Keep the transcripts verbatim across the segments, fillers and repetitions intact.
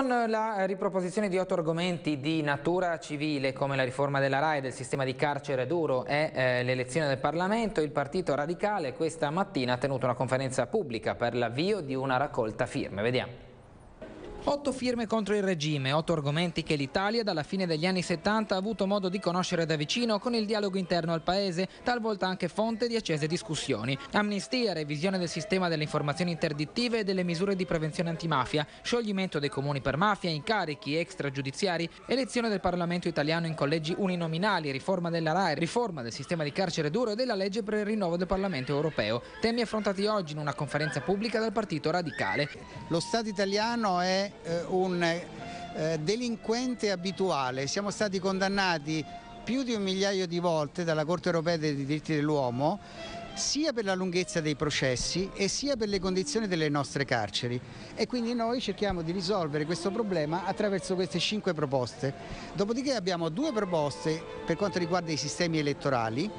Con la riproposizione di otto argomenti di natura civile come la riforma della RAI, del sistema di carcere duro e eh, l'elezione del Parlamento, il Partito Radicale questa mattina ha tenuto una conferenza pubblica per l'avvio di una raccolta firme. Vediamo. Otto firme contro il regime, otto argomenti che l'Italia dalla fine degli anni settanta ha avuto modo di conoscere da vicino con il dialogo interno al Paese, talvolta anche fonte di accese discussioni. Amnistia, revisione del sistema delle informazioni interdittive e delle misure di prevenzione antimafia, scioglimento dei comuni per mafia, incarichi extragiudiziari, elezione del Parlamento italiano in collegi uninominali, riforma della RAI, riforma del sistema di carcere duro e della legge per il rinnovo del Parlamento europeo. Temi affrontati oggi in una conferenza pubblica dal Partito Radicale. Lo Stato italiano è un eh, delinquente abituale. Siamo stati condannati più di un migliaio di volte dalla Corte Europea dei Diritti dell'Uomo, sia per la lunghezza dei processi e sia per le condizioni delle nostre carceri, e quindi noi cerchiamo di risolvere questo problema attraverso queste cinque proposte. Dopodiché abbiamo due proposte per quanto riguarda i sistemi elettorali.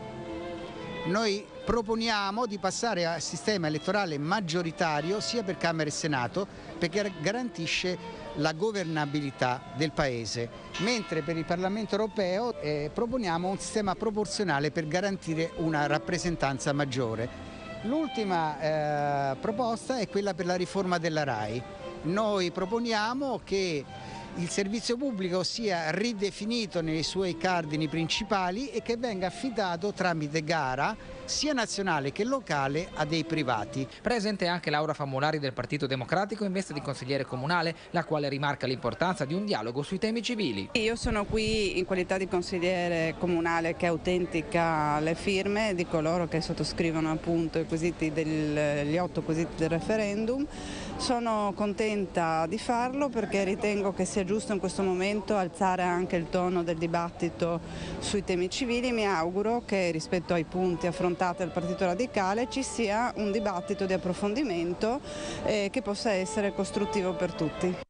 Noi proponiamo di passare al sistema elettorale maggioritario sia per Camera e Senato, perché garantisce la governabilità del Paese, mentre per il Parlamento europeo eh, proponiamo un sistema proporzionale per garantire una rappresentanza maggiore. L'ultima eh, proposta è quella per la riforma della RAI. Noi proponiamo che il servizio pubblico sia ridefinito nei suoi cardini principali e che venga affidato tramite gara, sia nazionale che locale, a dei privati. Presente anche Laura Famolari del Partito Democratico in veste di consigliere comunale, la quale rimarca l'importanza di un dialogo sui temi civili. Io sono qui in qualità di consigliere comunale che autentica le firme di coloro che sottoscrivono appunto i quesiti del, gli otto quesiti del referendum. Sono contenta di farlo perché ritengo che sia giusto in questo momento alzare anche il tono del dibattito sui temi civili. Mi auguro che rispetto ai punti affrontati dal Partito Radicale ci sia un dibattito di approfondimento eh, che possa essere costruttivo per tutti.